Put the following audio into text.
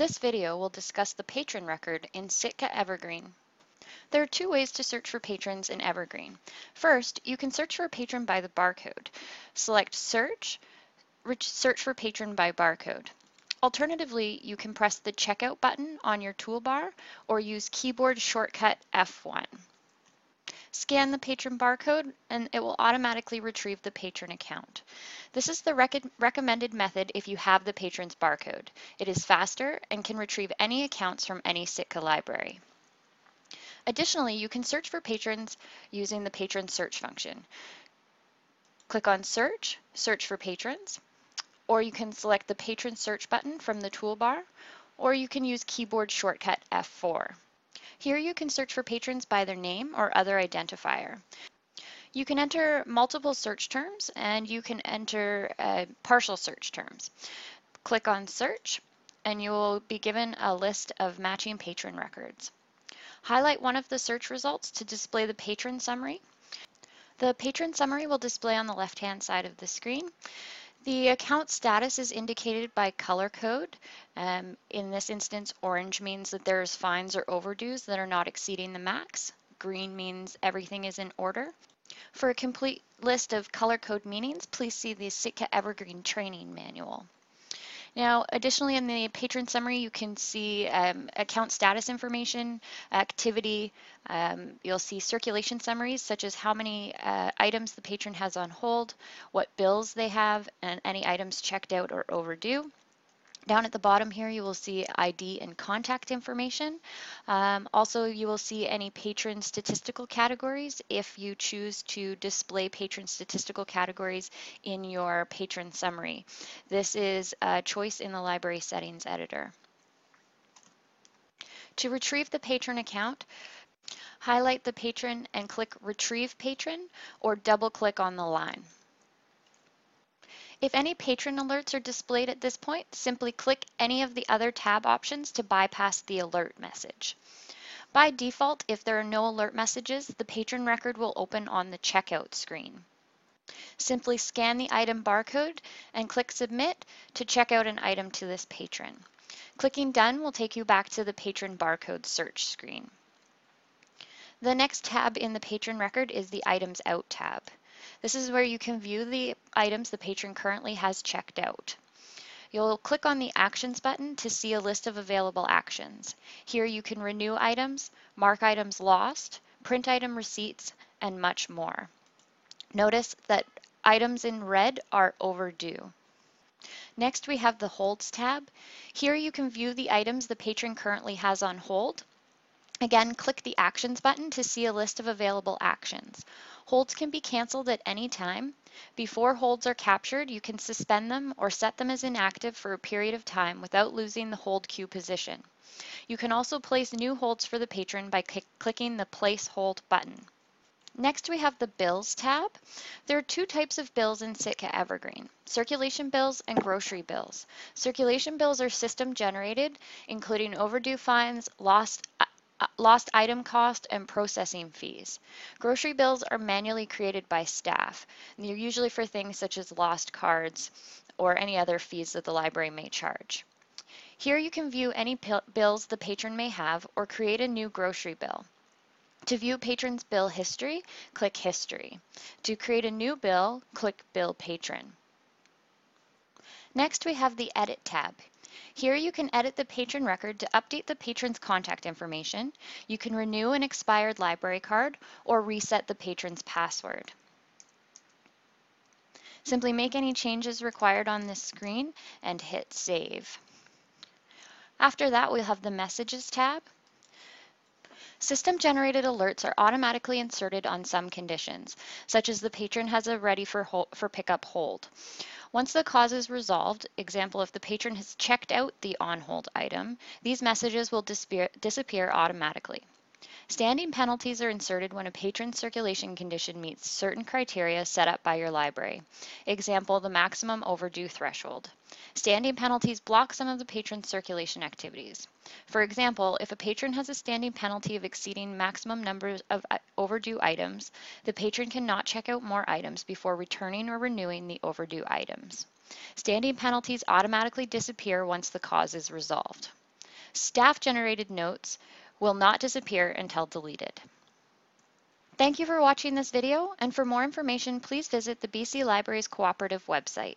This video will discuss the patron record in Sitka Evergreen. There are two ways to search for patrons in Evergreen. First, you can search for a patron by the barcode. Select Search for Patron by Barcode. Alternatively, you can press the Checkout button on your toolbar or use keyboard shortcut F1. Scan the patron barcode and it will automatically retrieve the patron account. This is the recommended method if you have the patron's barcode. It is faster and can retrieve any accounts from any Sitka library. Additionally, you can search for patrons using the patron search function. Click on Search, Search for Patrons, or you can select the patron search button from the toolbar, or you can use keyboard shortcut F4. Here you can search for patrons by their name or other identifier. You can enter multiple search terms and you can enter partial search terms. Click on Search and you will be given a list of matching patron records. Highlight one of the search results to display the patron summary. The patron summary will display on the left-hand side of the screen. The account status is indicated by color code. In this instance, orange means that there's fines or overdues that are not exceeding the max. Green means everything is in order. For a complete list of color code meanings, please see the Sitka Evergreen Training Manual. Now, additionally, in the patron summary, you can see account status information, activity. You'll see circulation summaries, such as how many items the patron has on hold, what bills they have, and any items checked out or overdue. Down at the bottom here, you will see ID and contact information. Also, you will see any patron statistical categories if you choose to display patron statistical categories in your patron summary. This is a choice in the library settings editor. To retrieve the patron account, highlight the patron and click Retrieve Patron or double-click on the line. If any patron alerts are displayed at this point, simply click any of the other tab options to bypass the alert message. By default, if there are no alert messages, the patron record will open on the checkout screen. Simply scan the item barcode and click Submit to check out an item to this patron. Clicking Done will take you back to the patron barcode search screen. The next tab in the patron record is the Items Out tab. This is where you can view the items the patron currently has checked out. You'll click on the Actions button to see a list of available actions. Here you can renew items, mark items lost, print item receipts, and much more. Notice that items in red are overdue. Next we have the Holds tab. Here you can view the items the patron currently has on hold. Again, click the Actions button to see a list of available actions. Holds can be canceled at any time. Before holds are captured, you can suspend them or set them as inactive for a period of time without losing the hold queue position. You can also place new holds for the patron by clicking the Place Hold button. Next, we have the Bills tab. There are two types of bills in Sitka Evergreen, circulation bills and grocery bills. Circulation bills are system-generated, including overdue fines, lost item cost, and processing fees. Grocery bills are manually created by staff. They're usually for things such as lost cards or any other fees that the library may charge. Here you can view any bills the patron may have or create a new grocery bill. To view patron's bill history, click History. To create a new bill, click Bill Patron. Next we have the Edit tab. Here you can edit the patron record to update the patron's contact information. You can renew an expired library card or reset the patron's password. Simply make any changes required on this screen and hit Save. After that, we'll have the Messages tab. System-generated alerts are automatically inserted on some conditions, such as the patron has a ready for pickup hold. Once the cause is resolved, example, if the patron has checked out the on-hold item, these messages will disappear automatically. Standing penalties are inserted when a patron's circulation condition meets certain criteria set up by your library. Example, the maximum overdue threshold. Standing penalties block some of the patron's circulation activities. For example, if a patron has a standing penalty of exceeding maximum numbers of overdue items, the patron cannot check out more items before returning or renewing the overdue items. Standing penalties automatically disappear once the cause is resolved. Staff-generated notes will not disappear until deleted. Thank you for watching this video, and for more information, please visit the BC Libraries Cooperative website.